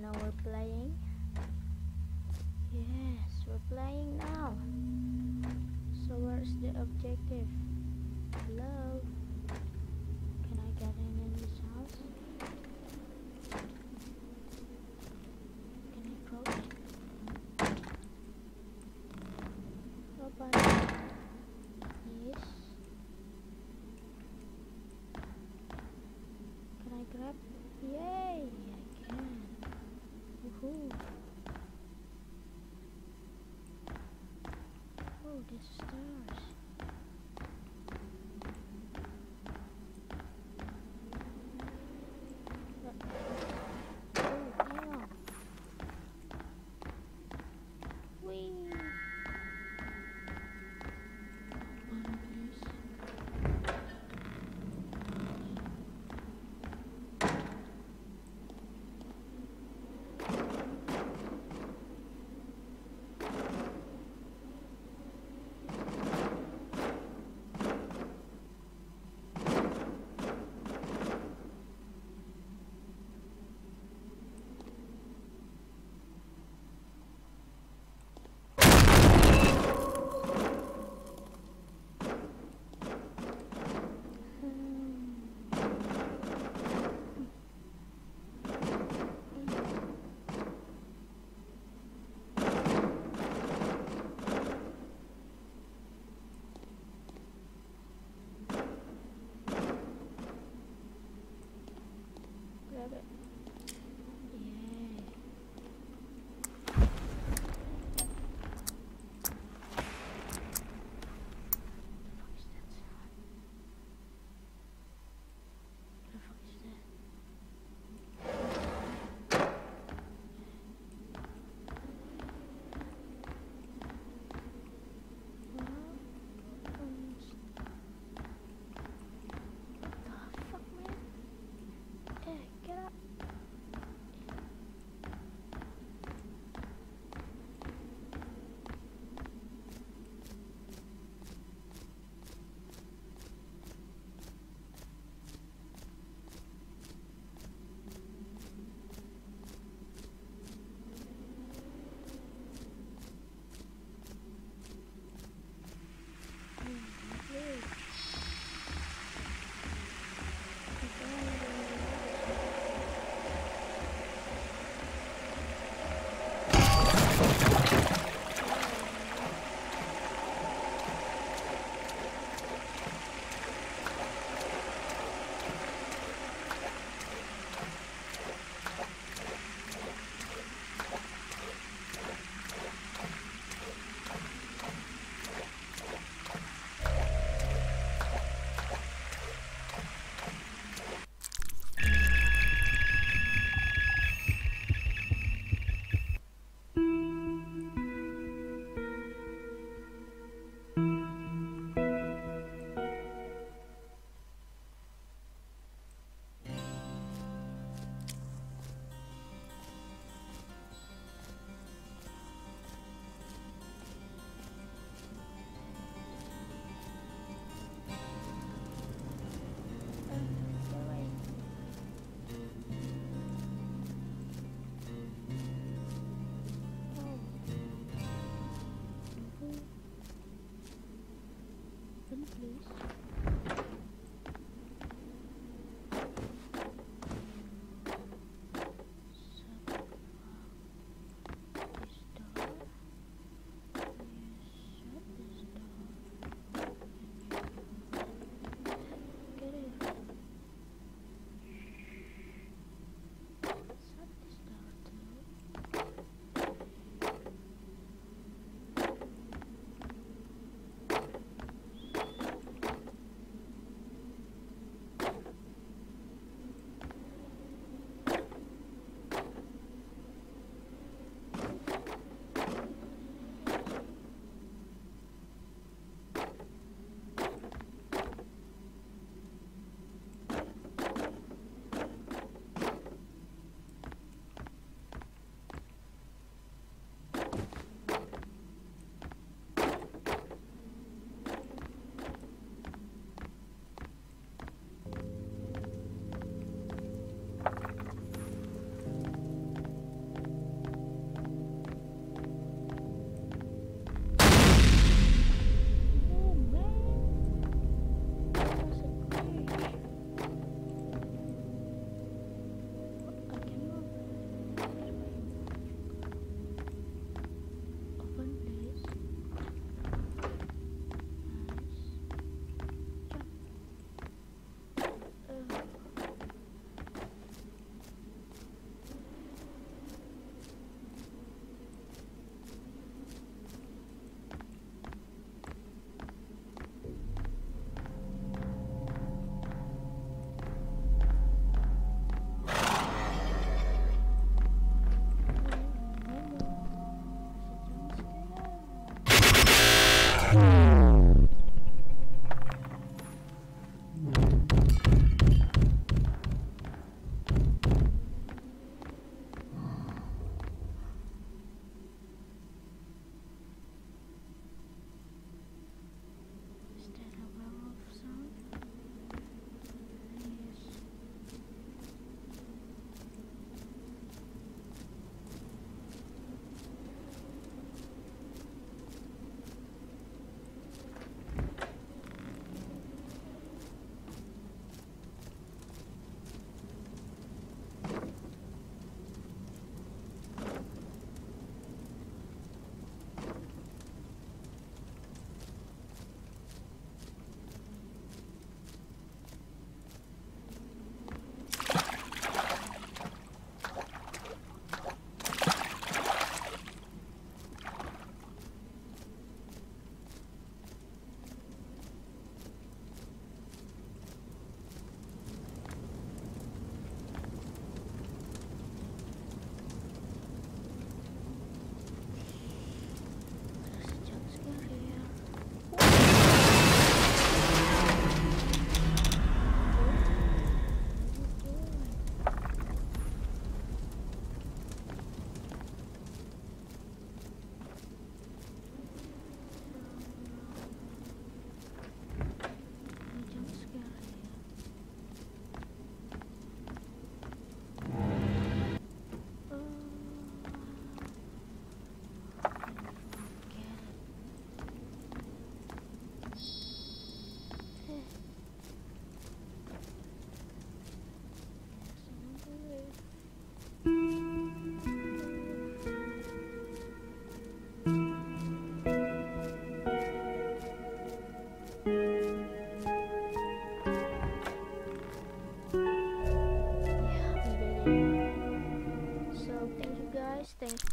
Now we're playing. Yes, we're playing now. So where's the objective? Hello? Can I get in this house? Can I approach? Open. Yes. Can I grab? Yay! I can. Woohoo. Oh, there's stars. Oh, wee. One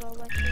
for watching.